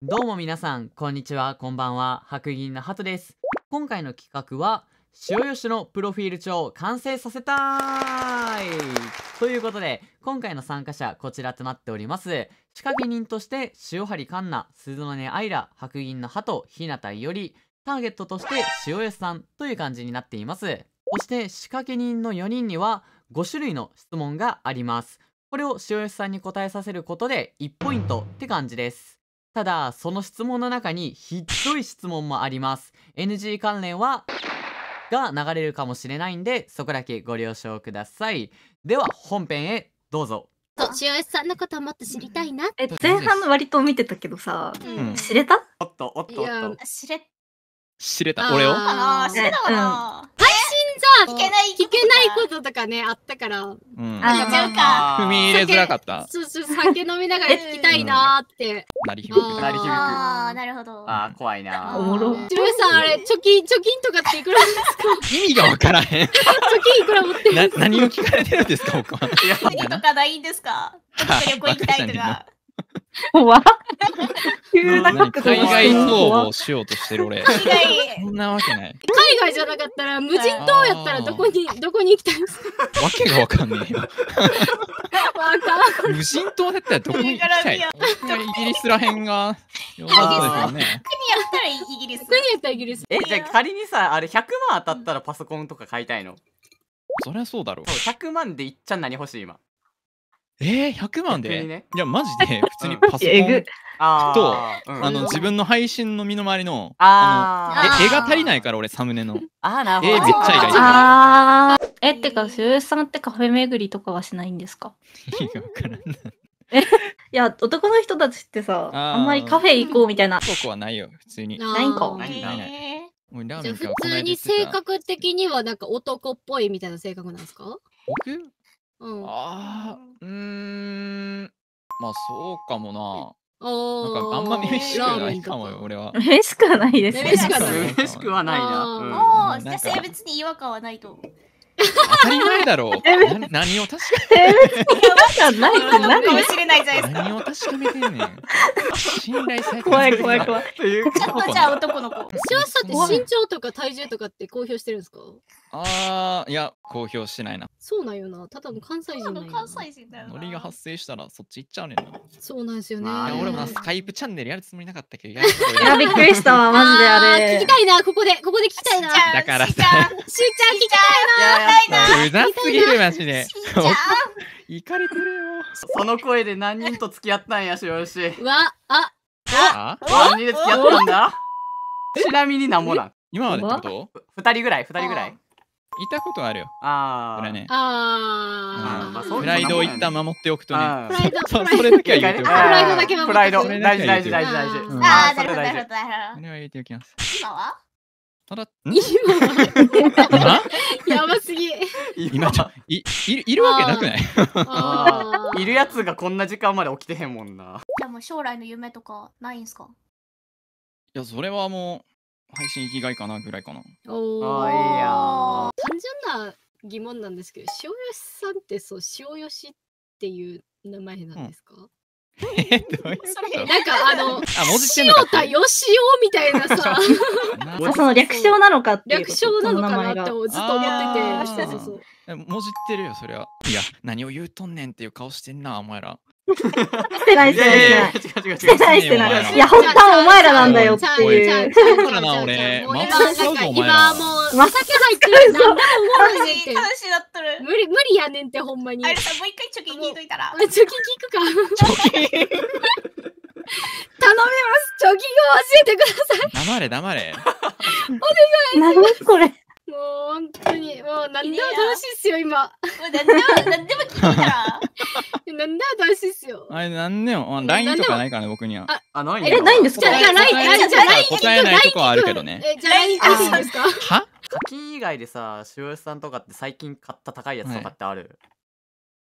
どうも皆さん、こんにちは、こんばんは、白銀のハトです。今回の企画は、塩吉のプロフィール帳を完成させたーいということで、今回の参加者、こちらとなっております。仕掛け人として、塩張環奈、鈴の音愛ら、白銀のハト、日向伊織、ターゲットとして塩吉さんという感じになっています。そして、仕掛け人の4人には、5種類の質問があります。これを塩吉さんに答えさせることで、1ポイントって感じです。ただ、その質問の中にひどい質問もあります。NG 関連はが流れるかもしれないんで、そこだけご了承ください。では本編へどうぞ。塩吉さんのことをもっと知りたいな。前半の割と見てたけどさ、知れた？おっとおっとおっと。知れた。俺を？知れたかな。配信じゃ聞けないこととかねあったから。踏み入れづらかった。酒飲みながら聞きたいなーって。鳴り響く。ああ、なるほど。ああ、怖いなー。おもろ。ジュエさん、あれ、貯金とかっていくらですか？意味がわからへん。貯金いくら持ってるんですか？何を聞かれてるんですか、僕は。何とかないんですか？旅行行きたいとか。怖っ。急な角度。海外逃亡しようとしてる俺。そんなわけない。海外じゃなかったら、無人島やったらどこに行きたいんですか？わけがわかんねえよ。無人島だったらどこに行きたい？イギリスらへんが。国やったらイギリス。国やったらイギリス。え、じゃあ仮にさ、あれ100万当たったらパソコンとか買いたいの？そりゃそうだろう。100万でいっちゃ何欲しい今？100万で？いや、マジで、普通にパソコンと、自分の配信の身の回りの、絵が足りないから、俺、サムネの。めっちゃいい。ってか、塩吉さんってカフェ巡りとかはしないんですか？いや、わからんな。いや、男の人たちってさ、あんまりカフェ行こうみたいな。そこはないよ、普通に。ないんか。じゃあ、普通に性格的には、なんか男っぽいみたいな性格なんですか？僕？まあそうかもな。なんかあんま嬉しくないかもよ、俺は。嬉しくはないですね。嬉しくはないな。じゃあ性別に違和感はないと。当たり前だろう。何を確かめないかもしれないじゃないですか。何を確かめてんねん。信頼されてる。怖い。ちょっとじゃあ男の子。塩さんって身長とか体重とかって公表してるんですか？いや、公表してないな。そうなんよな。ただの関西人だよな。ノリが発生したらそっち行っちゃうねんな。そうなんですよね。俺もスカイプチャンネルやるつもりなかったけど。いや、びっくりしたわ、マジであれ。聞きたいな、ここで聞きたいな。だからさ。しーちゃん聞きたいな。うざすぎるマジで。いかれてるよ。その声で何人と付き合ったんや、塩吉。何人で付き合ったんだ？ちなみに何もなん。今までってこと？2人ぐらい。いたことあるよ。これね。プライドを一旦守っておくとね。それだけは言っておく。プライド、大事。なるほど。これは言っておきます。今は？やばすぎ。今いるわけなくない？いるやつがこんな時間まで起きてへんもんな。じゃあもう将来の夢とかないんすか？いや、それはもう配信生きがいかなぐらいかな。ああ、いや。単純な疑問なんですけど、塩吉さんって塩吉っていう名前なんですか？なんか塩田よしおみたいなさ、その略称なのかっていうなってずっと思ってて、もじってるよそれは。いや、何を言うとんねんっていう顔してんなお前ら。してない。いや、本当はお前らなんだよっていう。今もう、まさか入ってる。無理やねんって、ほんまに。あれさ、もう一回貯金聞いといたら。貯金聞くか。貯金。頼みます。貯金を教えてください。黙れ。お願い。何これ。もう本当にもう何でも楽しいっすよ今。何でも聞いたら。何でも楽しいっすよ。あれ何でもラインとかないからね僕には。ない。ないんですか？じゃあライン答えないとこはあるけどね。じゃあライン聞いていいですか？は？課金以外でさ、塩吉さんとかって最近買った高いやつとかってある？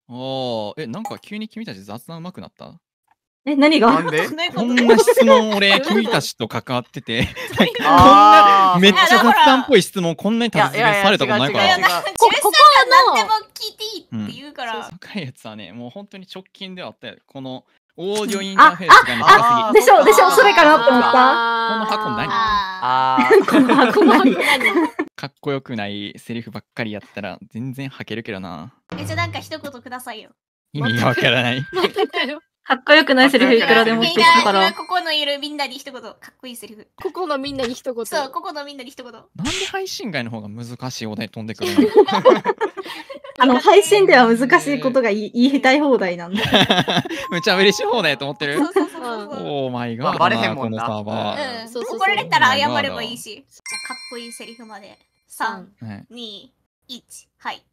なんか急に君たち雑談うまくなった？何が？こんな質問俺君たちと関わってて、こんなめっちゃ雑談っぽい質問こんなに達成されたことないから。ここは何でも聞いていいって言うから。高いやつはね、もう本当に直近ではあったよ。このオーディオインターフェースが短すぎ。でしょでしょ、それかなって思った。この箱何？この箱何？かっこよくないセリフばっかりやったら全然吐けるけどな。じゃあなんか一言くださいよ。意味がわからない。かっこよくないセリフいくらでも言ってたから。ここのいるみんなに一言。かっこいいセリフ。ここのみんなに一言。そう、ここのみんなに一言。なんで配信外の方が難しいお題飛んでくるの？配信では難しいことが言いたい放題なんだ。めっちゃ嬉しい放題と思ってる。オーマイガー。バレへんもんな。怒られたら謝ればいいし。じゃあかっこいいセリフまで。3、2、1、はい。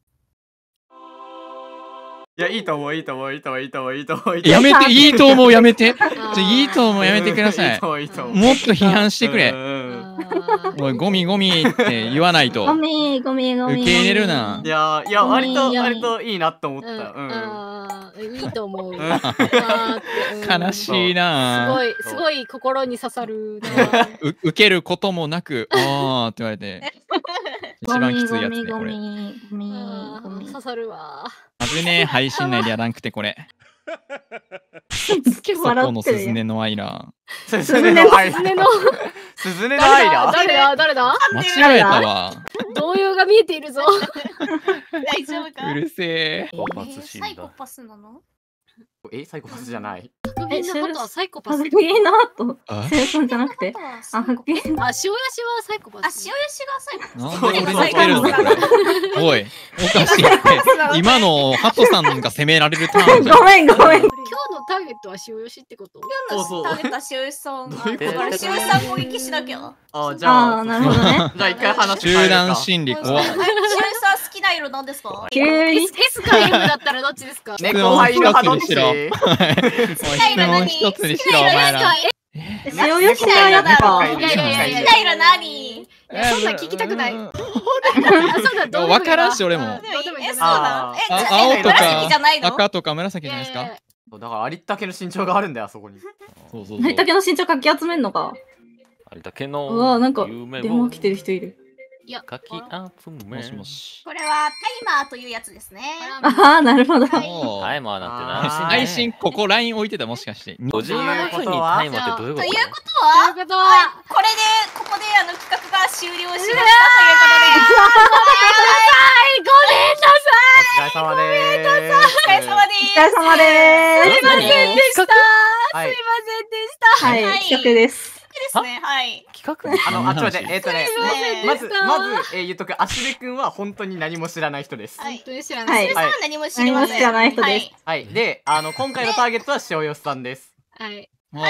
いや、いいと思う、いいと思う、いいと思う、いいと思う、いいと思う。やめて、いいと思う、やめて。いいと思う、やめてください。もっと批判してくれ。おい、ゴミゴミって言わないと。ゴミゴミゴミ。受け入れるな。いや、いや、割といいなと思った。いいと思う。悲しいな。すごい心に刺さる。受けることもなく、あーって言われて。一番きついやつね、これ。刺さるわ。危ねえ、配信内でやらんくてこれ。そこのすずねのアイラー。すずねのアイラー。すずねのアイラー。誰だ間違えたわ。動揺が見えているぞ。大丈夫か？うるせえ。サイコパスなの？サイコパスじゃない。白銀の鳩はサイコパス。白銀の鳩。セレソンじゃなくて。白銀。あ、塩ヤシはサイコパス。あ、塩ヤシがサイコパス。なんで俺が来てるんだこれ。おい、おかしいって。今のハトさんが責められるターン。ごめんごめん。今日のターゲットは塩ヤシってこと。今日のターゲットは塩ヤシさん。だから塩ヤシさん攻撃しなきゃ。あ、じゃあなるほどね。じゃあ一回話して。集団心理怖。好きな色なんですか？Sか M だったらどっちですか？猫灰色派どっち？一つにしろお前ら。塩よしの色だろ。好きな色何？そんな聞きたくない。わからんし俺も。青とか赤とか紫じゃないですか？だからありったけの身長があるんだよあそこに。ありったけの身長かき集めんのか。ありったけの。うわなんか電話来てる人いる。かき集め。これはタイマーというやつですね。ああ、なるほど。タイマーなんてな。配信、ここ LINE 置いてたもしかして。57分にタイマーってどういうこと？ということは、これで、ここで企画が終了しましたということで。ごめんなさい、ごめんなさい。お疲れ様です。お疲れ様です。すいませんでした。すいませんでした。はい、企画です。ですね、はい。企画？あ、ちょっと待って、まず、言っとく、アシベ君は本当に何も知らない人です。本当に知らない。はい。何も知らない人です。はい。で、今回のターゲットは塩よしさんです。はい。え？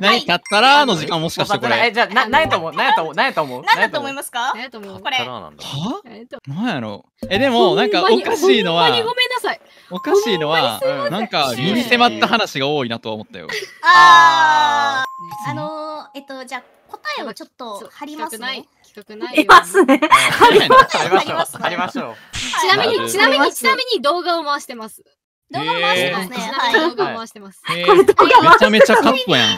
何かったらの時間もしかしてこれ。じゃあ、何やと思う？何やと思いますか？何やと思う？これ。は？何やろ？でも、なんかおかしいのは。おかしいのは、なんか、身に迫った話が多いなとは思ったよ。あー。じゃあ、答えをちょっと貼りますね。貼りますね。貼りましょう。ちなみに動画を回してます。動画回してますね。動画回してます。めちゃめちゃカットやん。は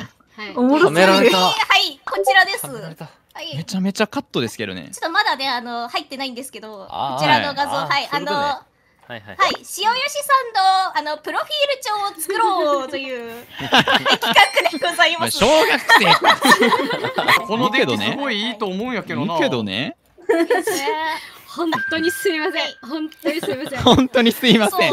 い、こちらです。めちゃめちゃカットですけどね。ちょっとまだね、入ってないんですけど、こちらの画像、はい、はい、塩よしさんのプロフィール帳を作ろうという企画でございます。小学生。このデートすごいいいと思うんやけどな。いいけどね。本当にすいません。本当にすいません。本当にすいません。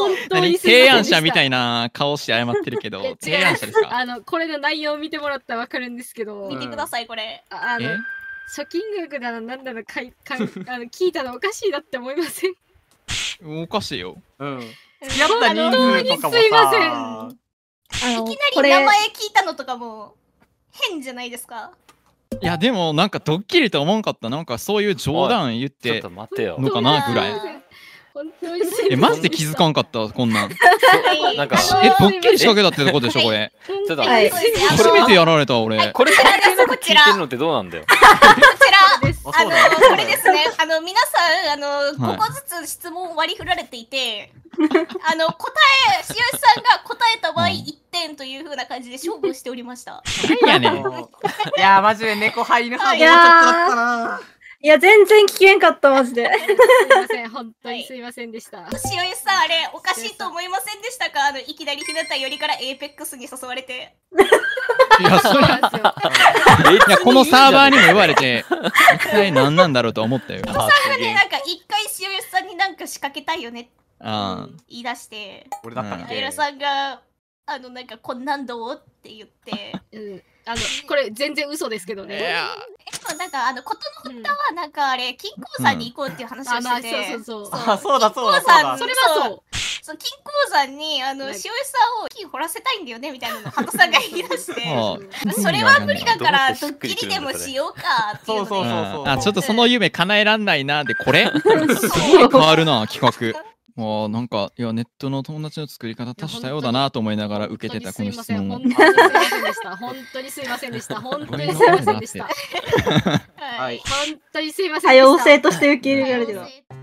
提案者みたいな顔して謝ってるけど、提案者ですか？これの内容を見てもらったらわかるんですけど。見てくださいこれ。貯金額だのなんだの聞いたのおかしいなって思いません？おかしいよ。うん。本当にすいません。いきなり名前聞いたのとかも変じゃないですか？いやでもなんかドッキリと思わんかった。なんかそういう冗談言ってのかなぐらい。マジで気づかんかった。こんなんなんかドッキリ仕掛けたってことでしょこれ。初めてやられた俺。これ聞いてるのってどうなんだよ。こちらこれですね。皆さん5個ずつ質問割り振られていて、答えしよしさんが答えた場合1点というふうな感じで勝負しておりました。いやね。いやマジで猫入る派もうちょっとだったな。いや、全然聞けんかった、マジで。すいません、本当にすいませんでした。しおゆさん、あれ、おかしいと思いませんでしたか？いきなりひなたよりからエイペックスに誘われて。いや、そうなんですよ。いや、このサーバーにも言われて、一体何なんだろうと思ったよ。このサーバーで、なんか、一回しおゆさんになんか仕掛けたいよねって言い出して、俺だったんだ。あゆらさんが、なんか、こんなんどうって言って。うんこれ全然嘘ですけどね。でもなんかことの発端はなんかあれ金鉱山に行こうっていう話をしてて、あ、そうだそうだそうだ。それはそう。金鉱山に塩井さんを金掘らせたいんだよねみたいなのを鳩さんが言い出して、それは無理だからドッキリでもしようかっていうので、あ、ちょっとその夢叶えらんないなでこれすごい変わるな企画。もうなんかいやネットの友達の作り方多種多様だなと思いながら受けてたこの質問。本当にすいませんでした。本当にすいませんでした。本当にすいませんでした。はい。本当にすいませんでした。多様性として受け入れられてた。